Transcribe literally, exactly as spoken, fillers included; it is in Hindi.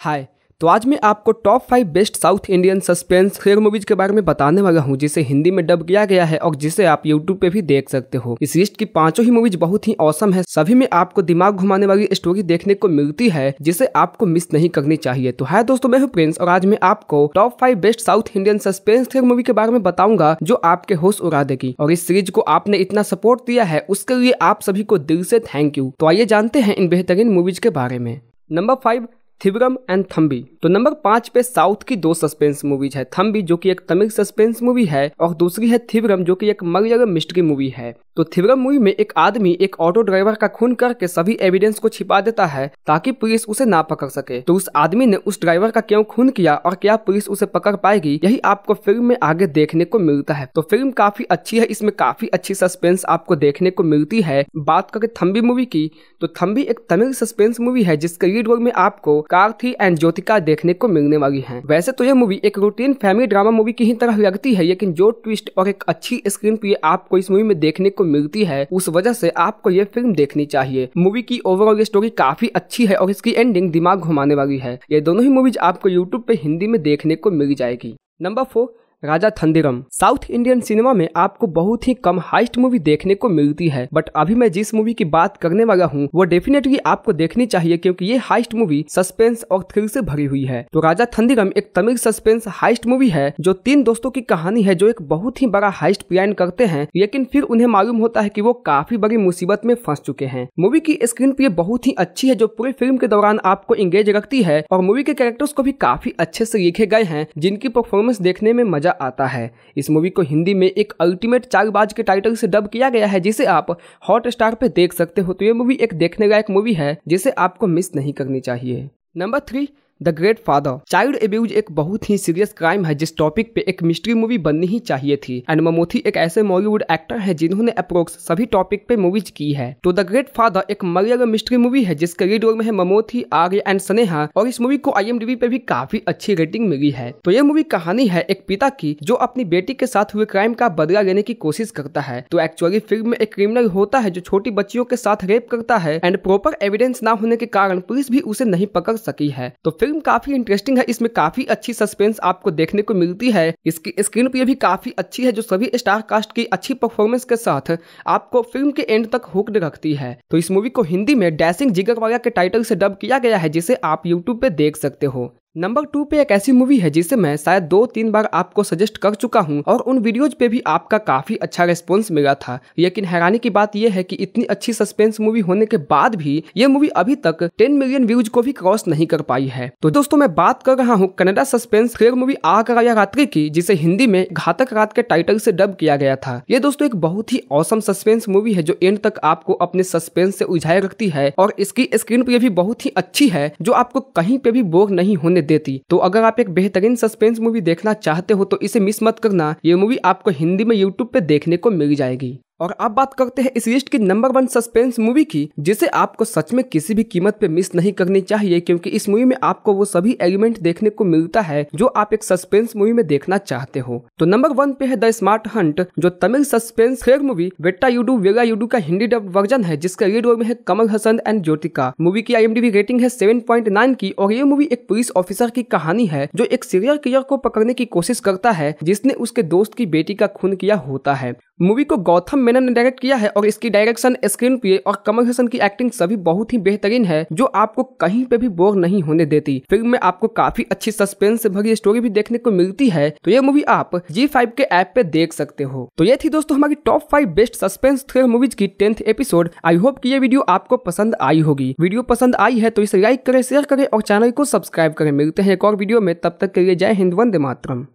हाय, तो आज मैं आपको top five best south Indian suspense thriller movies के बारे में बताने वाला हूँ, जिसे हिंदी में डब किया गया है और जिसे आप यूट्यूब पे भी देख सकते हो। इस लिस्ट की पांचों ही मूवीज बहुत ही औसम है। सभी में आपको दिमाग घुमाने वाली स्टोरी देखने को मिलती है जिसे आपको मिस नहीं करनी चाहिए। तो हाय दोस्तों, मैं हूँ प्रिंस और आज मैं आपको top five best south Indian suspense thriller movie के बारे में बताऊंगा जो आपके होश उड़ा देगी। और इस सीरीज को आपने इतना सपोर्ट दिया है, उसके लिए आप सभी को दिल से थैंक यू। तो आइए जानते हैं इन बेहतरीन मूवीज के बारे में। नंबर फाइव, थिवरम एंड थम्बी। तो नंबर पांच पे साउथ की दो सस्पेंस मूवीज है, थम्बी जो कि एक तमिल सस्पेंस मूवी है और दूसरी है थिवरम जो कि एक मलयालम मिस्ट्री मूवी है। तो थिवरम मूवी में एक आदमी एक ऑटो ड्राइवर का खून करके सभी एविडेंस को छिपा देता है ताकि पुलिस उसे ना पकड़ सके। तो उस आदमी ने उस ड्राइवर का क्यों खून किया और क्या पुलिस उसे पकड़ पाएगी, यही आपको फिल्म में आगे देखने को मिलता है। तो फिल्म काफी अच्छी है, इसमें काफी अच्छी सस्पेंस आपको देखने को मिलती है। बात करके थम्बी मूवी की, तो थम्बी एक तमिल सस्पेंस मूवी है जिसके लीड रोल में आपको कार्थिक एंड ज्योतिका देखने को मिलने वाली है। वैसे तो यह मूवी एक रूटीन फैमिली ड्रामा मूवी की ही तरह लगती है, लेकिन जो ट्विस्ट और एक अच्छी स्क्रीन प्ले आपको इस मूवी में देखने को मिलती है, उस वजह से आपको ये फिल्म देखनी चाहिए। मूवी की ओवरऑल स्टोरी काफी अच्छी है और इसकी एंडिंग दिमाग घुमाने वाली है। ये दोनों ही मूवीज आपको यूट्यूब पे हिंदी में देखने को मिल जाएगी। Number four, Rajathandhiram. South Indian cinema में आपको बहुत ही कम हाइस्ट मूवी देखने को मिलती है, बट अभी मैं जिस मूवी की बात करने वाला हूँ वो डेफिनेटली आपको देखनी चाहिए क्योंकि ये हाइस्ट मूवी सस्पेंस और थ्रिल से भरी हुई है। तो राजा थंदिगम एक तमिल सस्पेंस हाइस्ट मूवी है जो तीन दोस्तों की कहानी है जो एक बहुत ही बड़ा हाइस्ट प्लान करते हैं, लेकिन फिर उन्हें मालूम होता है कि वो काफी बड़ी मुसीबत में फंस चुके हैं। मूवी की स्क्रीन प्ले बहुत ही अच्छी है जो पूरी फिल्म के दौरान आपको एंगेज रखती है और मूवी के कैरेक्टर्स को भी काफी अच्छे से लिखे गए हैं जिनकी परफॉर्मेंस देखने में मजा आता है। इस मूवी को हिंदी में एक अल्टीमेट चालबाज के टाइटल से डब किया गया है जिसे आप हॉटस्टार पे देख सकते हो। तो ये मूवी एक देखने लायक मूवी है जिसे आपको मिस नहीं करनी चाहिए। Number three, the great father. Child abuse एक बहुत ही सीरियस क्राइम है जिस टॉपिक पे एक मिस्ट्री मूवी बननी ही चाहिए थी। एंड ममूथी एक ऐसे बॉलीवुड एक्टर है जिन्होंने अप्रोक्स सभी टॉपिक पे मूवीज की है। तो द ग्रेट फादर एक मलयालम मिस्ट्री मूवी है जिसके लीड रोल में है ममूथी, आर्य एंड स्नेहा और इस मूवी को आई एम डी बी पे भी काफी अच्छी रेटिंग मिली है। तो यह मूवी कहानी है एक पिता की जो अपनी बेटी के साथ हुए क्राइम का बदला लेने की कोशिश करता है। तो एक्चुअली फिल्म में एक क्रिमिनल होता है जो छोटी बच्चियों के साथ रेप करता है एंड प्रॉपर एविडेंस ना होने के कारण पुलिस भी उसे नहीं पकड़ सकी है। तो फिल्म काफी इंटरेस्टिंग है, इसमें काफी अच्छी सस्पेंस आपको देखने को मिलती है। इसकी स्क्रीन प्ले भी काफी अच्छी है जो सभी स्टार कास्ट की अच्छी परफॉर्मेंस के साथ आपको फिल्म के एंड तक हुक्ड रखती है। तो इस मूवी को हिंदी में डैशिंग जिगर वाला के टाइटल से डब किया गया है जिसे आप यूट्यूब पे देख सकते हो। नंबर टू पे एक ऐसी मूवी है जिसे मैं शायद दो तीन बार आपको सजेस्ट कर चुका हूं और उन वीडियोज पे भी आपका काफी अच्छा रेस्पॉन्स मिला था, लेकिन हैरानी की बात यह है कि इतनी अच्छी सस्पेंस मूवी होने के बाद भी यह मूवी अभी तक दस मिलियन व्यूज को भी क्रॉस नहीं कर पाई है। तो दोस्तों, मैं बात कर रहा हूँ कन्नडा सस्पेंस थ्रिलर मूवी अकाया रात्रि की, जिसे हिंदी में घातक रात के टाइटल से डब किया गया था। ये दोस्तों एक बहुत ही औसम सस्पेंस मूवी है जो एंड तक आपको अपने सस्पेंस से उलझाए रखती है और इसकी स्क्रीन प्ले भी बहुत ही अच्छी है जो आपको कहीं पे भी बोर नहीं होने देती। तो अगर आप एक बेहतरीन सस्पेंस मूवी देखना चाहते हो तो इसे मिस मत करना। ये मूवी आपको हिंदी में यूट्यूब पे देखने को मिल जाएगी। और अब बात करते हैं इस लिस्ट की नंबर वन सस्पेंस मूवी की, जिसे आपको सच में किसी भी कीमत पे मिस नहीं करनी चाहिए क्योंकि इस मूवी में आपको वो सभी एलिमेंट देखने को मिलता है जो आप एक सस्पेंस मूवी में देखना चाहते हो। तो नंबर वन पे है द स्मार्ट हंट, जो Tamil suspense thriller movie Vettaiyaadu वेगा उडू का हिंदी डब वर्जन है जिसका लीड रोल में है कमल हसन एंड ज्योतिका। मूवी की I M D B rating है सेवन पॉइंट नाइन की और ये मूवी एक पुलिस ऑफिसर की कहानी है जो एक सीरियल किलर को पकड़ने की कोशिश करता है जिसने उसके दोस्त की बेटी का खून किया होता है। मूवी को गौतम मेनन ने डायरेक्ट किया है और इसकी डायरेक्शन, स्क्रीन प्ले और कमल हसन की एक्टिंग सभी बहुत ही बेहतरीन है जो आपको कहीं पे भी बोर नहीं होने देती। फिल्म में आपको काफी अच्छी सस्पेंस से भरी स्टोरी भी देखने को मिलती है। तो ये मूवी आप जी फाइव के ऐप पे देख सकते हो। तो ये थी दोस्तों हमारी top five best suspense thriller movies की टेंथ एपिसोड। आई होप की ये वीडियो आपको पसंद आई होगी। वीडियो पसंद आई है तो इसे लाइक करें, शेयर करें और चैनल को सब्सक्राइब करें। मिलते हैं एक और वीडियो में, तब तक के लिए जय हिंद, वंदे मातरम।